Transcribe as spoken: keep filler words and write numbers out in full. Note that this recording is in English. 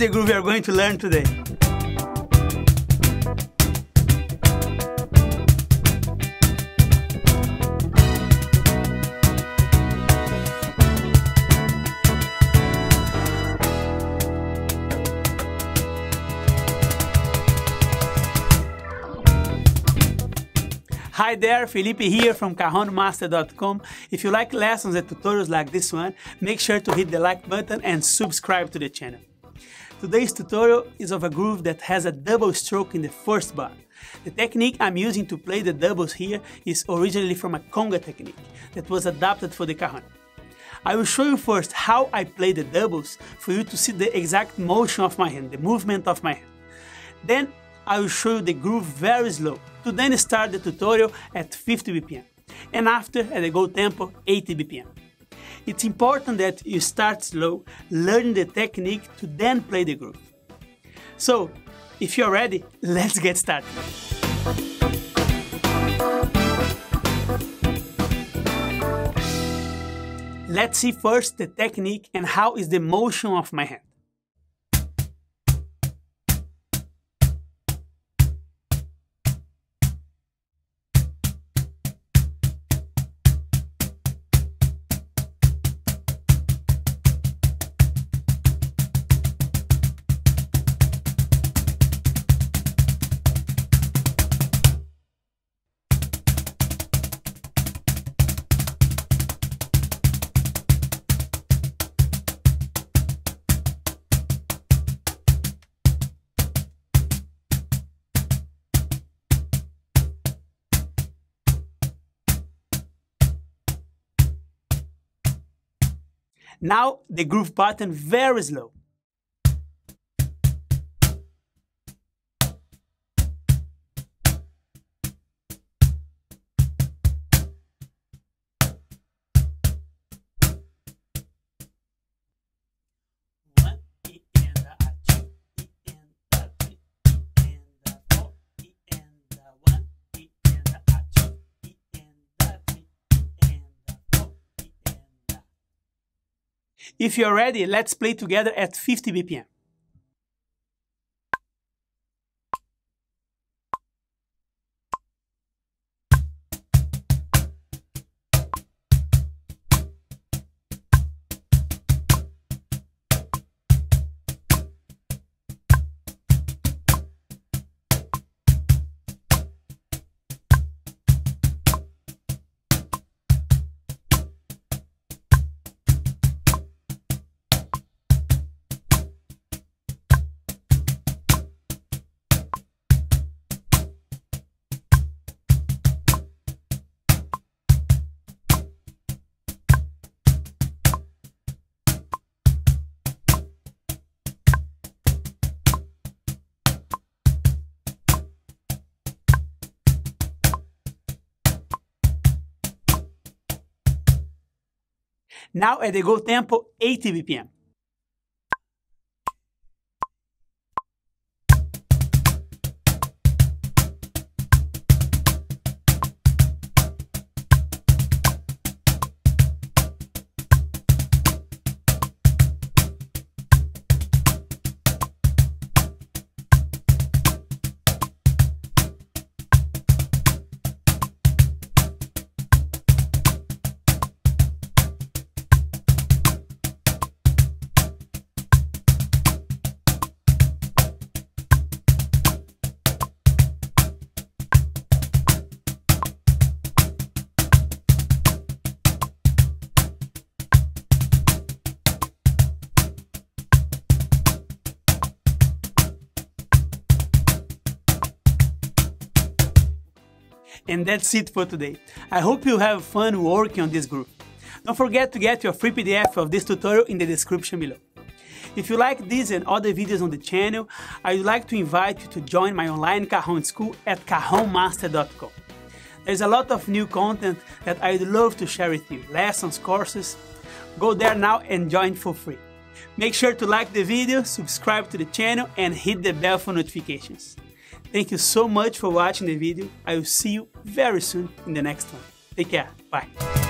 is the groove we are going to learn today. Hi there, Felipe here from Cajon Master dot com. If you like lessons and tutorials like this one, make sure to hit the like button and subscribe to the channel. Today's tutorial is of a groove that has a double stroke in the first bar. The technique I'm using to play the doubles here is originally from a conga technique that was adapted for the cajon. I will show you first how I play the doubles for you to see the exact motion of my hand, the movement of my hand. Then I will show you the groove very slow, to then start the tutorial at fifty B P M, and after at the go tempo eighty B P M. It's important that you start slow, learn the technique to then play the groove. So, if you're ready, let's get started. Let's see first the technique and how is the motion of my hand. Now the groove pattern very slow. If you're ready, let's play together at fifty B P M. Now at the go tempo eighty B P M. And that's it for today. I hope you have fun working on this groove. Don't forget to get your free P D F of this tutorial in the description below. If you like these and other videos on the channel, I would like to invite you to join my online Cajon School at Cajon Master dot com. There's a lot of new content that I'd love to share with you, lessons, courses. Go there now and join for free. Make sure to like the video, subscribe to the channel and hit the bell for notifications. Thank you so much for watching the video. I will see you very soon in the next one. Take care. Bye.